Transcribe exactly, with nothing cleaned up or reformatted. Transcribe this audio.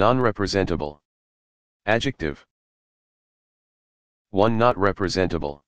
Non-representable. Adjective. one. Not representable.